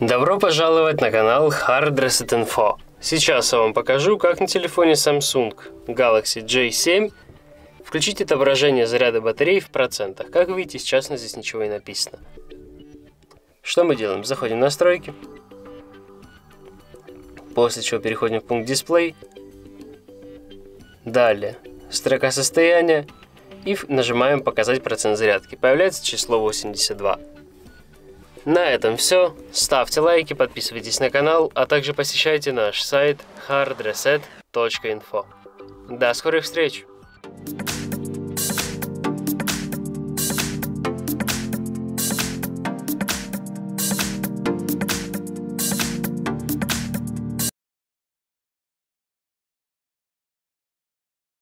Добро пожаловать на канал HardReset Info. Сейчас я вам покажу, как на телефоне Samsung Galaxy J7 включить отображение заряда батареи в процентах. Как видите, сейчас здесь ничего не написано. Что мы делаем? Заходим в настройки, после чего переходим в пункт дисплей, далее строка состояния и нажимаем показать процент зарядки. Появляется число 82. На этом все. Ставьте лайки, подписывайтесь на канал, а также посещайте наш сайт hardreset.info. До скорых встреч!